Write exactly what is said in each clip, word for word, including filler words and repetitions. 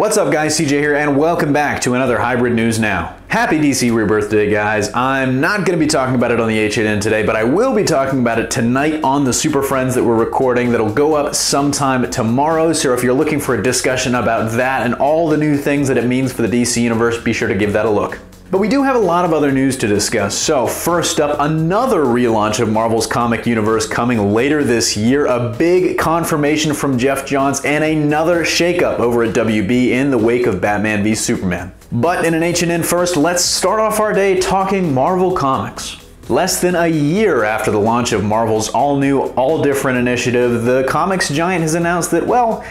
What's up guys, C J here, and welcome back to another Hybrid News Now. Happy D C Rebirth Day, guys. I'm not going to be talking about it on the H eight N today, but I will be talking about it tonight on the Super Friends that we're recording that'll go up sometime tomorrow. So if you're looking for a discussion about that and all the new things that it means for the D C Universe, be sure to give that a look. But we do have a lot of other news to discuss. So first up, another relaunch of Marvel's comic universe coming later this year, a big confirmation from Geoff Johns, and another shakeup over at W B in the wake of Batman v Superman. But in an H and N first, let's start off our day talking Marvel Comics. Less than a year after the launch of Marvel's All-New, All-Different initiative, the comics giant has announced that, well,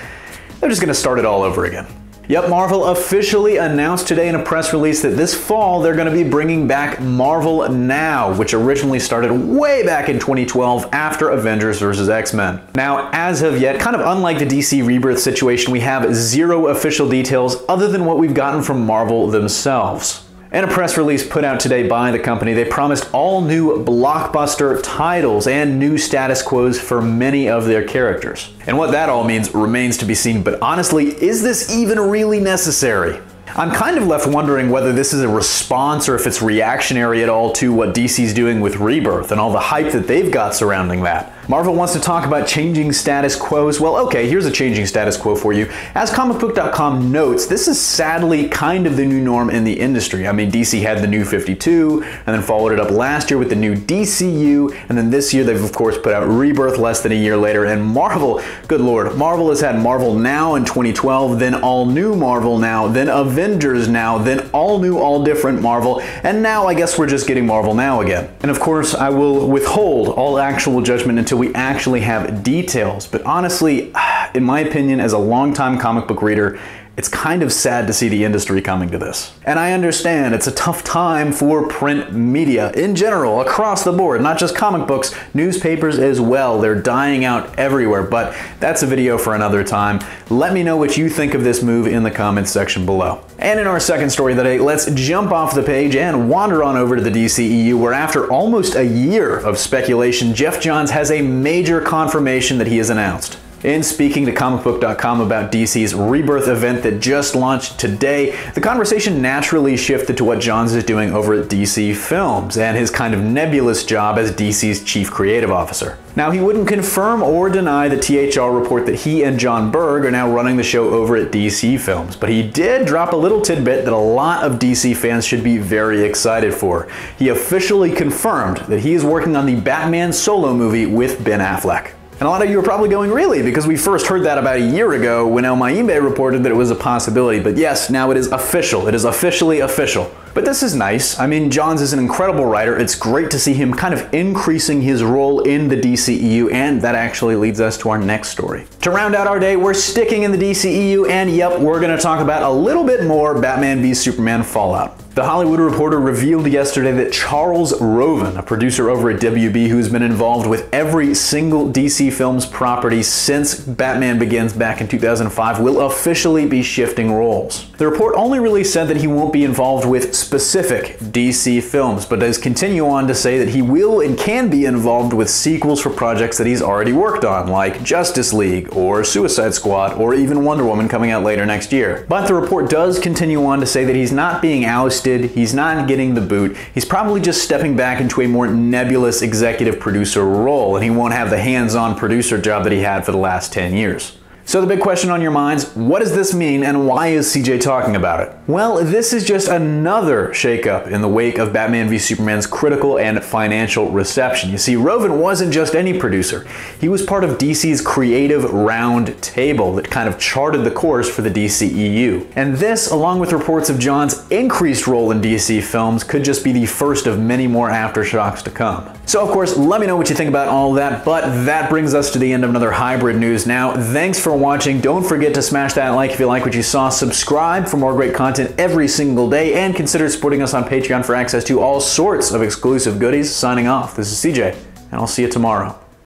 they're just gonna start it all over again. Yep, Marvel officially announced today in a press release that this fall they're going to be bringing back Marvel Now, which originally started way back in twenty twelve after Avengers versus X-Men. Now, as of yet, kind of unlike the D C Rebirth situation, we have zero official details other than what we've gotten from Marvel themselves. In a press release put out today by the company, they promised all new blockbuster titles and new status quos for many of their characters. And what that all means remains to be seen, but honestly, is this even really necessary? I'm kind of left wondering whether this is a response or if it's reactionary at all to what D C's doing with Rebirth and all the hype that they've got surrounding that. Marvel wants to talk about changing status quos. Well, okay, here's a changing status quo for you. As comic book dot com notes, this is sadly kind of the new norm in the industry. I mean, D C had the New fifty-two and then followed it up last year with the new D C U, and then this year they've of course put out Rebirth less than a year later, and Marvel, good lord, Marvel has had Marvel Now in twenty twelve, then All-New Marvel Now, then Avengers Now, then All-New, All-Different Marvel, and now I guess we're just getting Marvel Now again. And of course, I will withhold all actual judgment until we actually have details, but honestly, in my opinion, as a longtime comic book reader, it's kind of sad to see the industry coming to this. And I understand it's a tough time for print media in general, across the board, not just comic books, newspapers as well. They're dying out everywhere, but that's a video for another time. Let me know what you think of this move in the comments section below. And in our second story of the day, let's jump off the page and wander on over to the D C E U, where after almost a year of speculation, Geoff Johns has a major confirmation that he has announced. In speaking to comic book dot com about D C's Rebirth event that just launched today, the conversation naturally shifted to what Johns is doing over at D C Films and his kind of nebulous job as D C's chief creative officer. Now, he wouldn't confirm or deny the T H R report that he and John Berg are now running the show over at D C Films, but he did drop a little tidbit that a lot of D C fans should be very excited for. He officially confirmed that he is working on the Batman solo movie with Ben Affleck. And a lot of you are probably going, really? Because we first heard that about a year ago when El Mayimbe reported that it was a possibility. But yes, now it is official. It is officially official. But this is nice. I mean, Johns is an incredible writer. It's great to see him kind of increasing his role in the D C E U, and that actually leads us to our next story. To round out our day, we're sticking in the D C E U, and yep, we're gonna talk about a little bit more Batman v Superman fallout. The Hollywood Reporter revealed yesterday that Charles Roven, a producer over at W B who's been involved with every single D C Films property since Batman Begins back in two thousand five, will officially be shifting roles. The report only really said that he won't be involved with specific D C films, but does continue on to say that he will and can be involved with sequels for projects that he's already worked on, like Justice League or Suicide Squad or even Wonder Woman coming out later next year. But the report does continue on to say that he's not being ousted, he's not getting the boot, he's probably just stepping back into a more nebulous executive producer role, and he won't have the hands-on producer job that he had for the last ten years. So the big question on your minds, what does this mean and why is C J talking about it? Well, this is just another shakeup in the wake of Batman v Superman's critical and financial reception. You see, Roven wasn't just any producer. He was part of D C's creative round table that kind of charted the course for the D C E U. And this, along with reports of John's increased role in D C Films, could just be the first of many more aftershocks to come. So of course, let me know what you think about all that, but that brings us to the end of another Hybrid News Now. Thanks for watching. Don't forget to smash that like if you like what you saw, subscribe for more great content every single day, and consider supporting us on Patreon for access to all sorts of exclusive goodies. Signing off, this is C J, and I'll see you tomorrow.